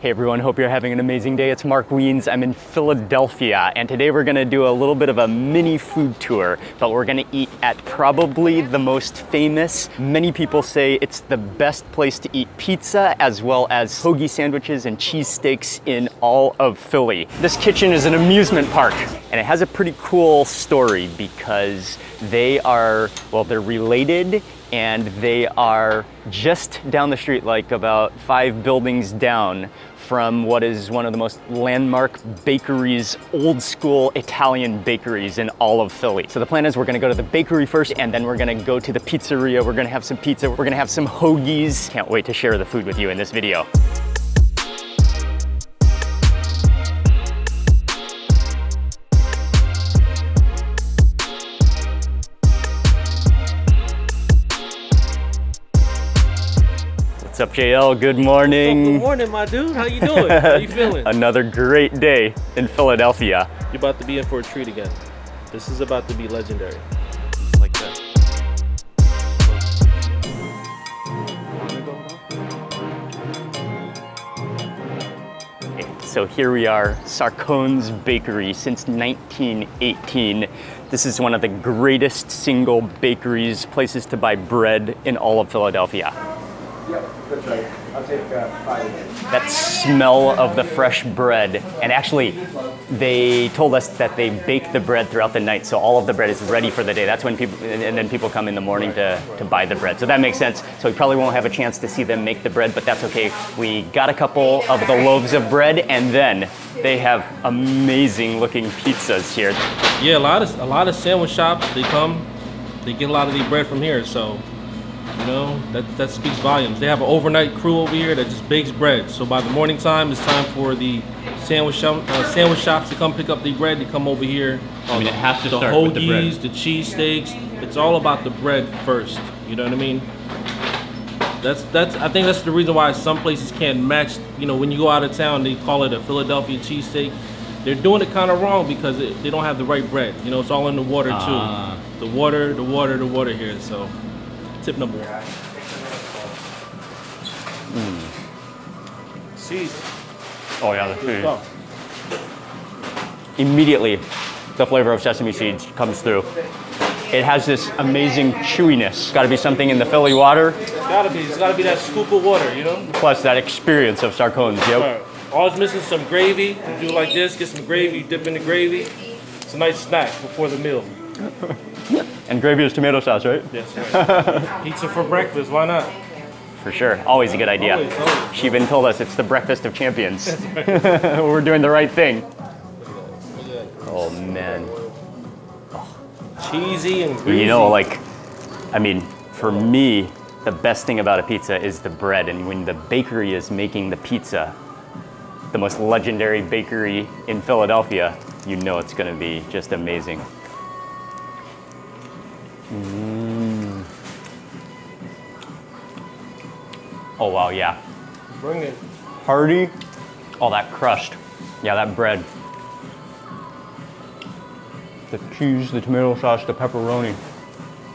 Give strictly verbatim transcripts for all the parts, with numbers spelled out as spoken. Hey everyone, hope you're having an amazing day. It's Mark Wiens. I'm in Philadelphia, and today we're gonna do a little bit of a mini food tour, but we're gonna eat at probably the most famous, many people say it's the best place to eat pizza, as well as hoagie sandwiches and cheesesteaks in all of Philly. This kitchen is an amusement park, and it has a pretty cool story because they are, well, they're related, and they are just down the street, like about five buildings down from what is one of the most landmark bakeries, old school Italian bakeries in all of Philly. So the plan is we're gonna go to the bakery first, and then we're gonna go to the pizzeria. We're gonna have some pizza. We're gonna have some hoagies. Can't wait to share the food with you in this video. What's up, J L? Good morning. Good morning, my dude. How you doing? How you feeling? Another great day in Philadelphia. You're about to be in for a treat again. This is about to be legendary. Like that. Okay, so here we are, Sarcone's Bakery since nineteen eighteen. This is one of the greatest single bakeries, places to buy bread in all of Philadelphia. Yep, that's right. I'll take uh, five. That smell of the fresh bread. And actually, they told us that they bake the bread throughout the night, so all of the bread is ready for the day. That's when people, and then people come in the morning to, to buy the bread. So that makes sense. So we probably won't have a chance to see them make the bread, but that's okay. We got a couple of the loaves of bread, and then they have amazing looking pizzas here. Yeah, a lot of, a lot of sandwich shops, they come, they get a lot of the bread from here, so. You know, that, that speaks volumes. They have an overnight crew over here that just bakes bread. So by the morning time, it's time for the sandwich shop, uh, sandwich shops to come pick up the bread, to come over here. I mean, it has to start with the bread. The hoagies, the cheesesteaks. It's all about the bread first. You know what I mean? That's that's. I think that's the reason why some places can't match. You know, when you go out of town, they call it a Philadelphia cheesesteak. They're doing it kind of wrong because it, they don't have the right bread. You know, it's all in the water too. Uh. The water, the water, the water here. So. Tip number one. Mm. Cheese. Oh yeah, the food. Immediately, the flavor of sesame seeds comes through. It has this amazing chewiness. Got to be something in the Philly water. It's gotta be. It's gotta be that scoop of water, you know. Plus that experience of Sarcone's. Yep. All it's missing is some gravy. You do like this. Get some gravy. Dip in the gravy. It's a nice snack before the meal. And gravy is tomato sauce, right? Yes, right. Pizza for breakfast, why not? For sure, always a good idea. Always, always. She even told us it's the breakfast of champions. We're doing the right thing. Oh man. Oh. Cheesy and greasy. You know, like, I mean, for me, the best thing about a pizza is the bread, and when the bakery is making the pizza, the most legendary bakery in Philadelphia, you know it's gonna be just amazing. Mm. Oh wow, yeah. Bring it. Hearty. Oh, that crust. Yeah, that bread. The cheese, the tomato sauce, the pepperoni.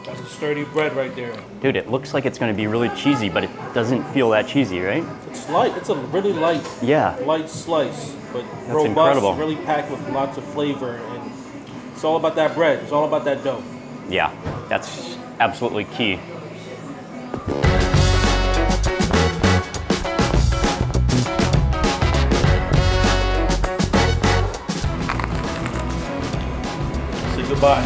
That's a sturdy bread right there. Dude, it looks like it's gonna be really cheesy, but it doesn't feel that cheesy, right? It's light, it's a really light, yeah. light slice, but that's robust, incredible. Really packed with lots of flavor, and it's all about that bread, it's all about that dough. Yeah, that's absolutely key. Say goodbye.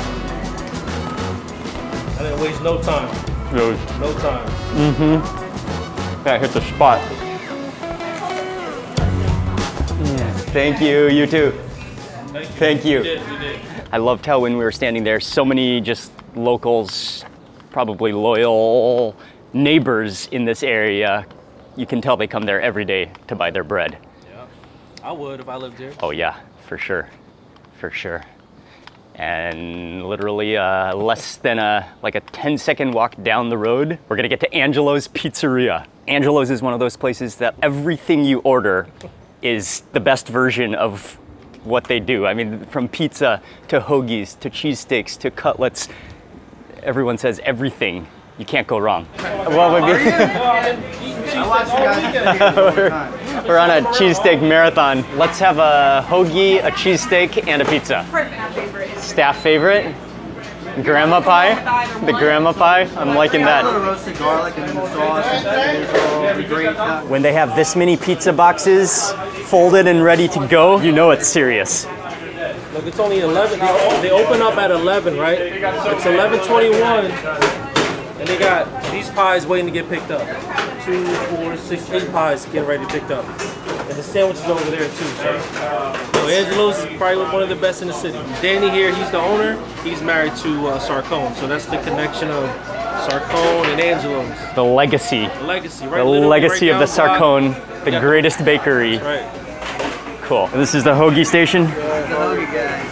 I didn't waste no time. Really? No time. Mm-hmm. That hit the spot. Mm. Thank you, you too. Thank you. Thank you. You did, you did. I loved how when we were standing there, so many just locals, probably loyal neighbors in this area, you can tell they come there every day to buy their bread. Yeah, I would if I lived here. Oh yeah, for sure, for sure. And literally uh, less than a, like a ten second walk down the road, we're gonna get to Angelo's Pizzeria. Angelo's is one of those places that everything you order is the best version of what they do. I mean, from pizza to hoagies to cheesesteaks to cutlets, everyone says everything. You can't go wrong. Well, we're, We're on a cheesesteak marathon. Let's have a hoagie, a cheesesteak, and a pizza. Perfect. Staff favorite? Grandma pie? The grandma pie? I'm liking that. When they have this many pizza boxes folded and ready to go, you know it's serious. Look, it's only eleven. They open up at eleven, right? It's eleven twenty-one. And they got these pies waiting to get picked up. Two, four, six, eight pies getting ready to be picked up. And the sandwich is over there too, sir. So Angelo's is probably one of the best in the city. Danny here, he's the owner. He's married to uh, Sarcone. So that's the connection of Sarcone and Angelo's. The legacy. The legacy, right? The legacy right of the Sarcone, block. the yeah. greatest bakery. That's right. Cool. And this is the hoagie station. The hoagie guys.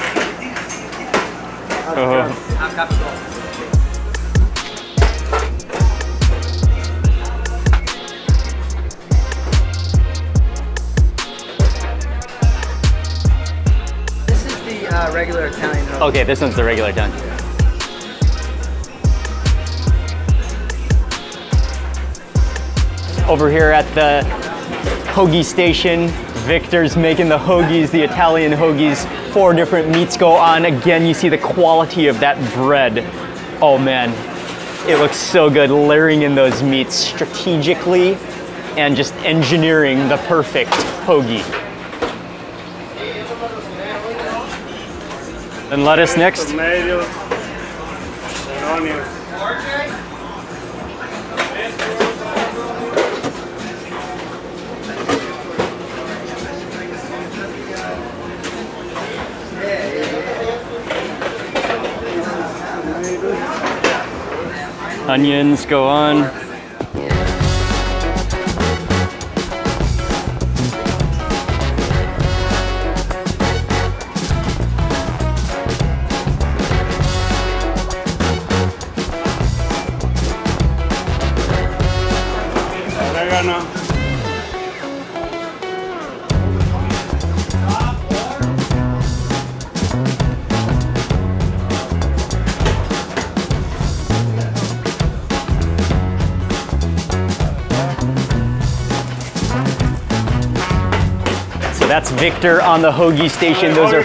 Uh-huh. Uh, regular Italian hoagie. Okay, this one's the regular Italian. Over here at the hoagie station, Victor's making the hoagies, the Italian hoagies. Four different meats go on. Again, you see the quality of that bread. Oh man, it looks so good, layering in those meats strategically and just engineering the perfect hoagie. And lettuce next. Tomatoes and onions. Onions go on. That's Victor on the hoagie station. Those are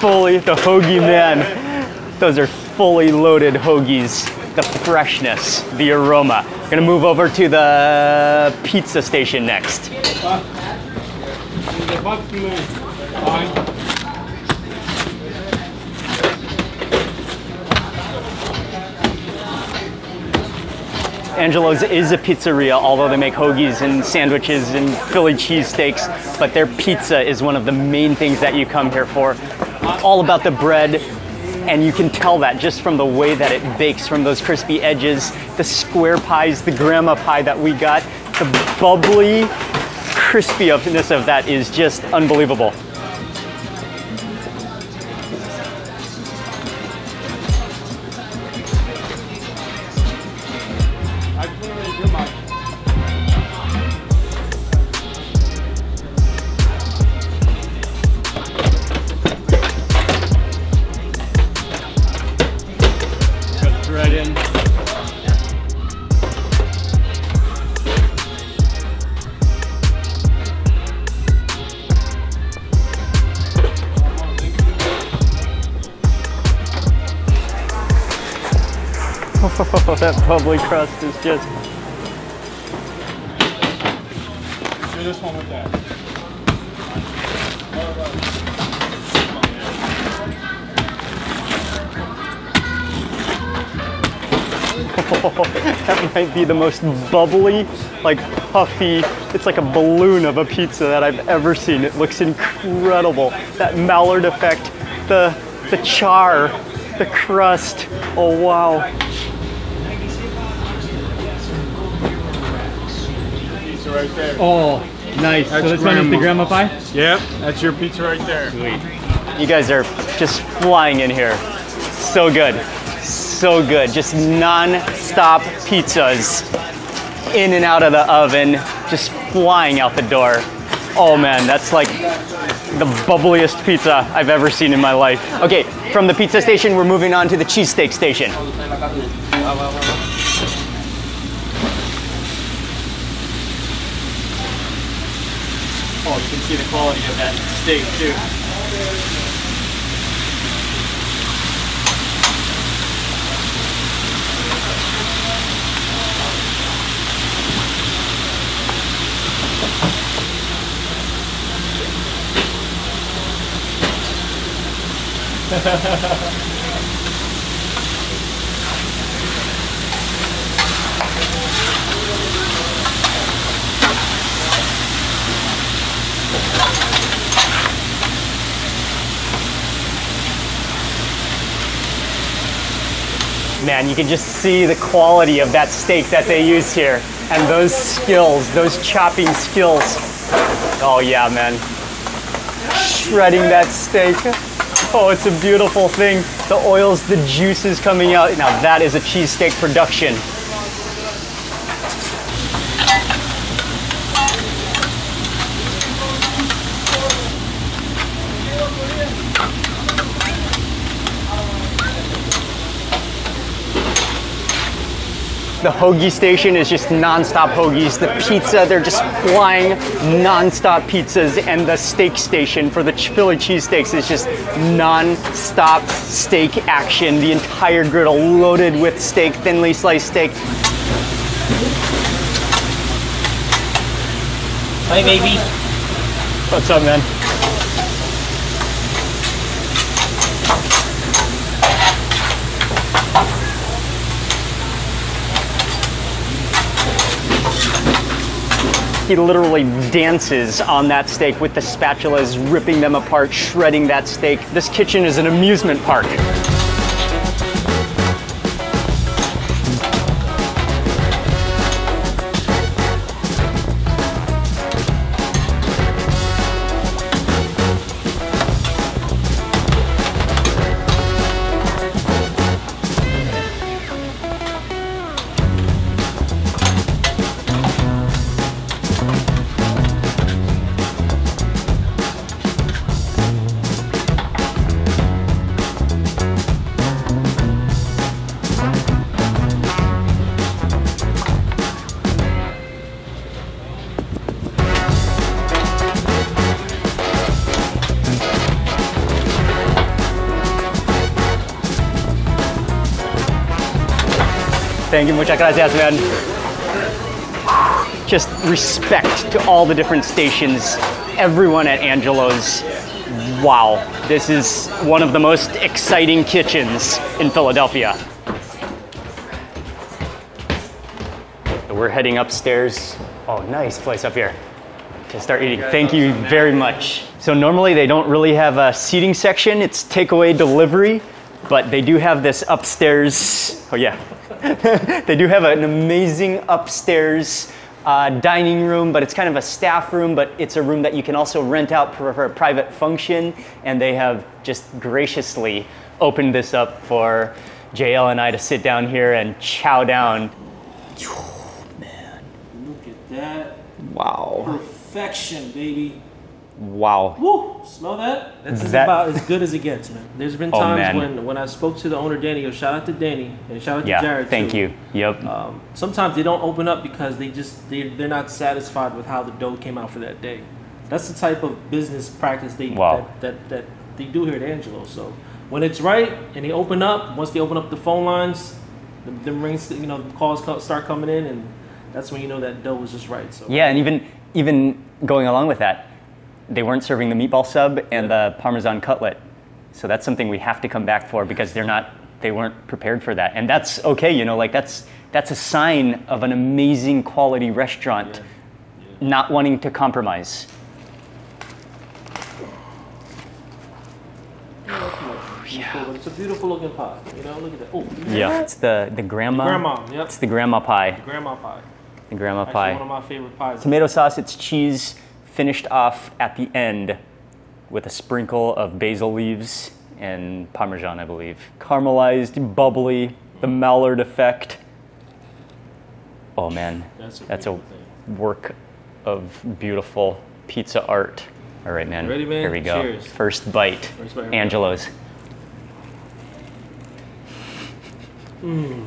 fully, the hoagie man. Those are fully loaded hoagies. The freshness, the aroma. We're gonna move over to the pizza station next. Angelo's is a pizzeria, although they make hoagies and sandwiches and Philly cheesesteaks, but their pizza is one of the main things that you come here for. All about the bread, and you can tell that just from the way that it bakes, from those crispy edges, the square pies, the grandma pie that we got, the bubbly crispiness of that is just unbelievable. Oh, that bubbly crust is just... Do this one with that. Oh, that might be the most bubbly, like puffy, it's like a balloon of a pizza that I've ever seen. It looks incredible. That Maillard effect, the, the char, the crust, oh wow. Right there. Oh, nice. That's so this grandma. one is the grandma pie? Yep, that's your pizza right there. Sweet. You guys are just flying in here. So good. So good. Just non-stop pizzas. In and out of the oven. Just flying out the door. Oh man, that's like the bubbliest pizza I've ever seen in my life. Okay, from the pizza station, we're moving on to the cheesesteak station. Oh, you can see the quality of that steak too. Man, you can just see the quality of that steak that they use here. And those skills, those chopping skills. Oh yeah, man. Shredding that steak. Oh, it's a beautiful thing. The oils, the juices coming out. Now that is a cheesesteak production. The hoagie station is just non-stop hoagies. The pizza, they're just flying non-stop pizzas. And the steak station for the Philly cheesesteaks is just non-stop steak action. The entire griddle loaded with steak, thinly sliced steak. Hi, baby. What's up, man? He literally dances on that steak with the spatulas, ripping them apart, shredding that steak. This kitchen is an amusement park. Thank you, muchas gracias, man. Just respect to all the different stations, everyone at Angelo's. Wow, this is one of the most exciting kitchens in Philadelphia. We're heading upstairs. Oh, nice place up here to start eating. Thank you very much. So normally they don't really have a seating section. It's takeaway delivery, but they do have this upstairs. Oh yeah. They do have an amazing upstairs uh, dining room, but it's kind of a staff room, but it's a room that you can also rent out for, for a private function, and they have just graciously opened this up for J L and I to sit down here and chow down. Oh, man. Look at that. Wow. Perfection, baby. Wow. Woo! Smell that? That's that... about as good as it gets, man. There's been times oh, when, when I spoke to the owner, Danny, yo, shout out to Danny, and shout out yeah, to Jared, thank too. you. Yep. Um, sometimes they don't open up because they just, they, they're not satisfied with how the dough came out for that day. That's the type of business practice they wow. that, that, that they do here at Angelo's. So when it's right and they open up, once they open up the phone lines, the, the rings, you know, the calls start coming in, and that's when you know that dough was just right. So yeah, and even even going along with that, they weren't serving the meatball sub and the Parmesan cutlet. So that's something we have to come back for because they're not, they weren't prepared for that. And that's okay, you know, like that's, that's a sign of an amazing quality restaurant yeah. Yeah. not wanting to compromise. Oh, yeah. It's a beautiful looking pie, you know, look at that. Oh, yeah, that? It's the, the grandma. The grandma, yep. It's the grandma pie. The grandma pie. The grandma Actually, pie. one of my favorite pies. Tomato sauce, it's cheese. Finished off at the end with a sprinkle of basil leaves and Parmesan, I believe. Caramelized, bubbly, the Maillard effect. Oh man, that's a, that's a work of beautiful pizza art. All right, man, ready, man? Here we go. Cheers. First bite, First bite Angelo's. Mm.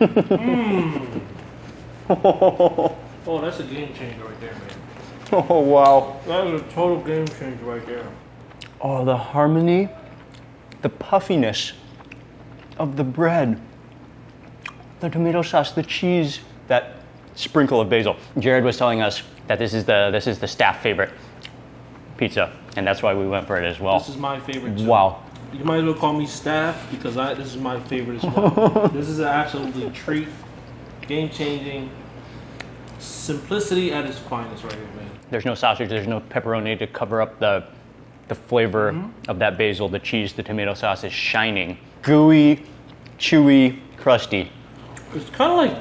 mm. Oh, that's a game changer right there, man. Oh, wow. That is a total game changer right there. Oh, the harmony, the puffiness of the bread, the tomato sauce, the cheese, that sprinkle of basil. Jared was telling us that this is the, this is the staff favorite pizza, and that's why we went for it as well. This is my favorite too. Wow. You might as well call me staff, because I, this is my favorite as well. This is an absolute treat. Game-changing. Simplicity at its finest right here, man. There's no sausage, there's no pepperoni to cover up the, the flavor mm-hmm. of that basil. The cheese, the tomato sauce is shining. Gooey, chewy, crusty. It's kind of like,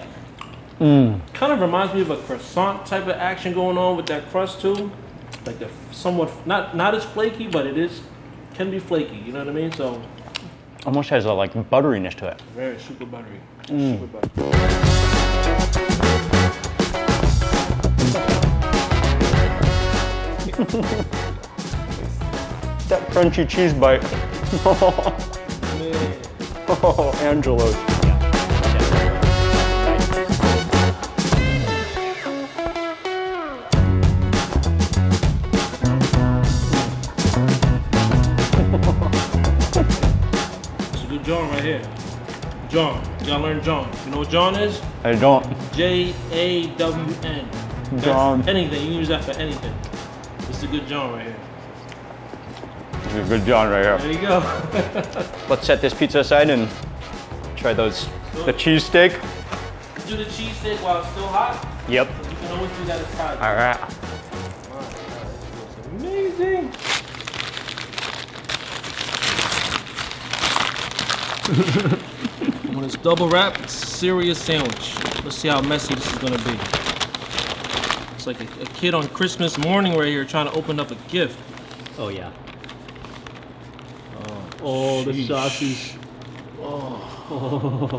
mm. kind of reminds me of a croissant type of action going on with that crust too. Like the somewhat, not, not as flaky, but it is, can be flaky, you know what I mean? So almost has a like butteriness to it. Very super buttery. Mm. Super buttery. That crunchy cheese bite. Oh, Angelo's. John right here. John. You gotta learn John. You know what John is? I don't. J A W N. John. That's anything. You can use that for anything. It's a good John right here. It's a good John right here. There you go. Let's set this pizza aside and try those. So, the cheesesteak. Do the cheesesteak while it's still hot. Yep. So you can always do that aside. All right. All right. That looks amazing. When it's double wrapped, it's a serious sandwich. Let's see how messy this is gonna be. It's like a, a kid on Christmas morning right here trying to open up a gift. Oh yeah. Oh, oh the sausage. Oh. Oh.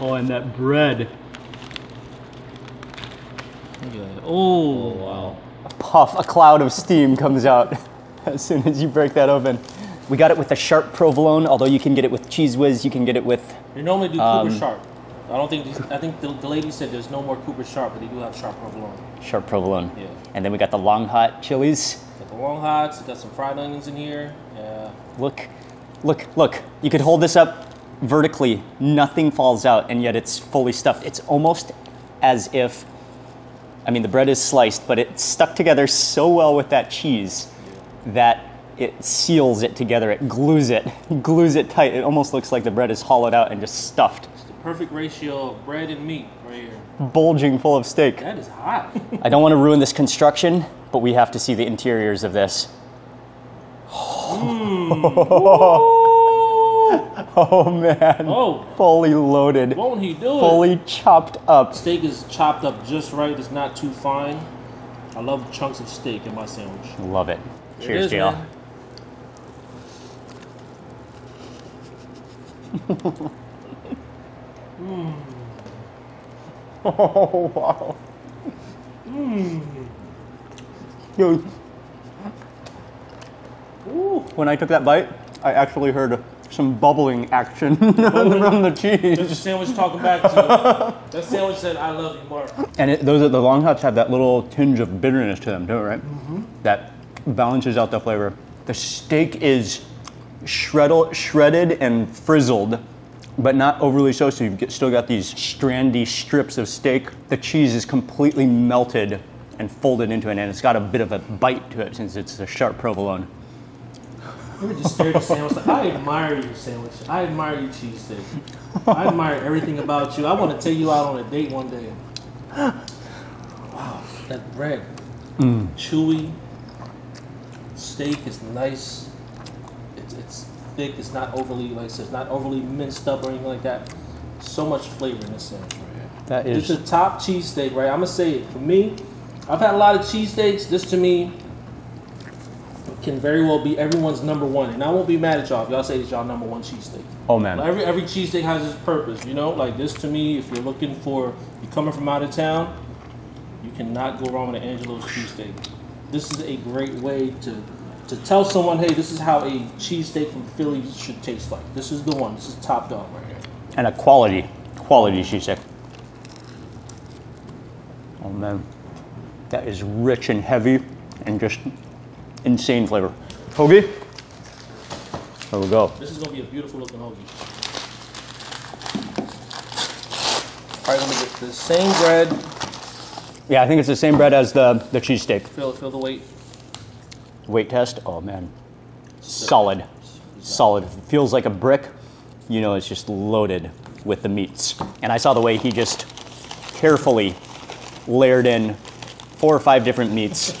Oh, and that bread. Look at that. Oh. Oh, wow. A puff, a cloud of steam comes out as soon as you break that open. We got it with a sharp provolone, although you can get it with cheese whiz, you can get it with... They normally do um, Cooper Sharp. I don't think, these, I think the, the lady said there's no more Cooper Sharp, but they do have sharp provolone. Sharp provolone. Yeah. And then we got the long hot chilies. Got the long hots, got some fried onions in here. Yeah. Look, look, look. You could hold this up vertically, nothing falls out, and yet it's fully stuffed. It's almost as if, I mean, the bread is sliced, but it's stuck together so well with that cheese yeah. that it seals it together, it glues it, glues it tight. It almost looks like the bread is hollowed out and just stuffed. It's the perfect ratio of bread and meat right here. Bulging full of steak. That is hot. I don't want to ruin this construction, but we have to see the interiors of this. Mm. Oh man, oh. Fully loaded, won't he do fully it? Chopped up. Steak is chopped up just right, it's not too fine. I love chunks of steak in my sandwich. Love it. Cheers, it is, J L. Man. Mm. Oh wow! Mm. Dude, ooh. When I took that bite, I actually heard some bubbling action bubbling. From the cheese. There's a sandwich talking back to it. That sandwich said, "I love you, Mark." And it, those are the long hots have that little tinge of bitterness to them, too, right? Mm-hmm. That balances out the flavor. The steak is. Shreddle, shredded and frizzled, but not overly so, so you've still got these strandy strips of steak. The cheese is completely melted and folded into it, and it's got a bit of a bite to it since it's a sharp provolone. I would just stare at your sandwich. I admire your sandwich. I admire your cheesesteak. I admire everything about you. I want to take you out on a date one day. Wow, that bread. Mm. Chewy. Steak is nice. It's thick, it's not overly like it's not overly minced up or anything like that. So much flavor in this sandwich right here. That is it's a top cheesesteak, right? I'm gonna say it. For me, I've had a lot of cheesesteaks. This to me can very well be everyone's number one. And I won't be mad at y'all if y'all say it's y'all number one cheesesteak. Oh man. Like every every cheesesteak has its purpose, you know? Like this to me, if you're looking for you're coming from out of town, you cannot go wrong with an Angelo's cheesesteak. This is a great way to To tell someone, hey, this is how a cheesesteak from Philly should taste like. This is the one. This is top dog right here. And a quality, quality cheesesteak. Oh man. that is rich and heavy and just insane flavor. Hoagie. There we go. This is going to be a beautiful looking hoagie. All right, let me get the same bread. Yeah, I think it's the same bread as the, the cheesesteak. Feel, feel the weight. Weight test? Oh, man. Solid. Solid. Feels like a brick. You know, it's just loaded with the meats. And I saw the way he just carefully layered in four or five different meats.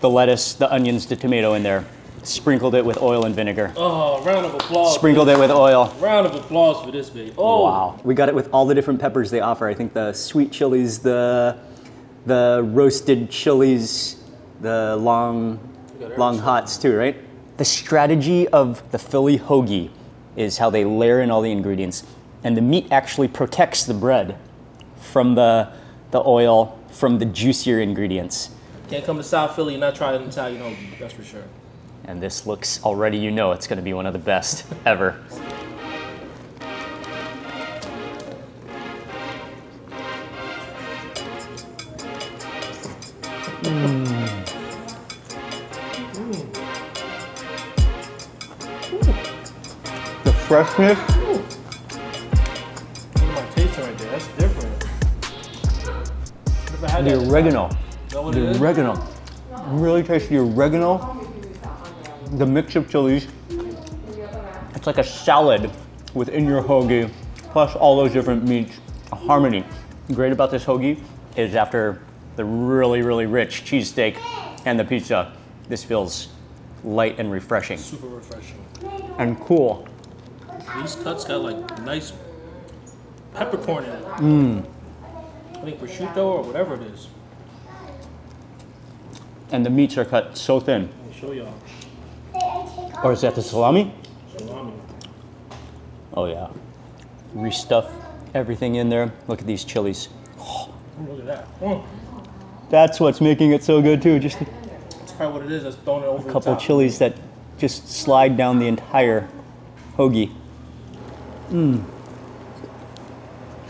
The lettuce, the onions, the tomato in there. Sprinkled it with oil and vinegar. Oh, round of applause. Sprinkled it with oil. Round of applause for this, baby. Oh. Wow. We got it with all the different peppers they offer. I think the sweet chilies, the the roasted chilies, the long, long hots too, right? The strategy of the Philly hoagie is how they layer in all the ingredients. And the meat actually protects the bread from the, the oil, from the juicier ingredients. Can't come to South Philly and not try an Italian hoagie, that's for sure. And this looks, already you know it's gonna be one of the best ever. Mm. Mm. The freshness. Ooh. Look at my taste right there, that's different. I had the that oregano, that the oregano. No. Really taste the oregano. The mix of chilies. It's like a salad within your hoagie, plus all those different meats. A harmony. Great about this hoagie is after the really, really rich cheesesteak and the pizza, this feels light and refreshing. Super refreshing. And cool. These cuts got like nice peppercorn in it. Mmm. I think prosciutto or whatever it is. And the meats are cut so thin. Let me show y'all. Or is that the salami? Salami. Oh yeah. Restuff everything in there. Look at these chilies. Oh. Look at that. Mm. That's what's making it so good too. Just that's probably what it is. That's throwing it over a couple the top. Chilies that just slide down the entire hoagie. Mmm.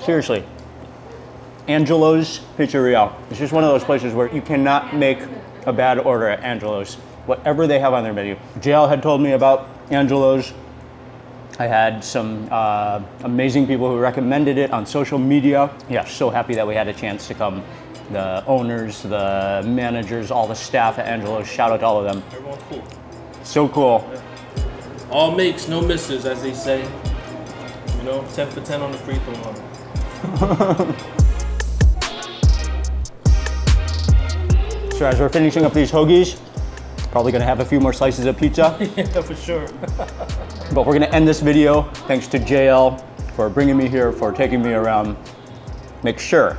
Seriously. Angelo's Pizzeria. It's just one of those places where you cannot make a bad order at Angelo's. Whatever they have on their menu. J L had told me about Angelo's. I had some uh, amazing people who recommended it on social media. Yeah, so happy that we had a chance to come. The owners, the managers, all the staff at Angelo's, shout out to all of them. Everyone's cool. So cool. Yeah. All makes, no misses, as they say. You know, ten for ten on the free throw line. So as we're finishing up these hoagies, probably gonna have a few more slices of pizza. Yeah, for sure. But we're gonna end this video. Thanks to J L for bringing me here, for taking me around. Make sure,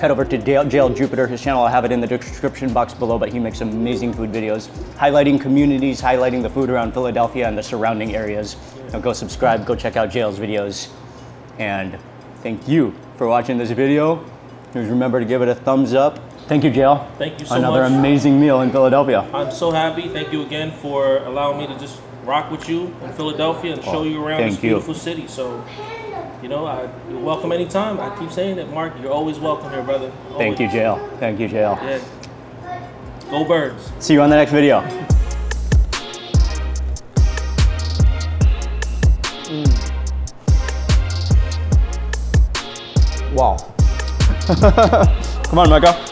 head over to J L Jupiter, his channel. I'll have it in the description box below, but he makes amazing food videos, highlighting communities, highlighting the food around Philadelphia and the surrounding areas. Now go subscribe, go check out J L's videos. And thank you for watching this video. Please remember to give it a thumbs up. Thank you, J L. Thank you so Another much. Another amazing meal in Philadelphia. I'm so happy. Thank you again for allowing me to just rock with you in Philadelphia and show you around Thank this you. beautiful city. So, you know, I, you're welcome anytime. I keep saying that, Mark. You're always welcome here, brother. Always. Thank you, J L. Thank you, J L. Yeah. Go Birds. See you on the next video. Mm. Wow. Come on, Micah.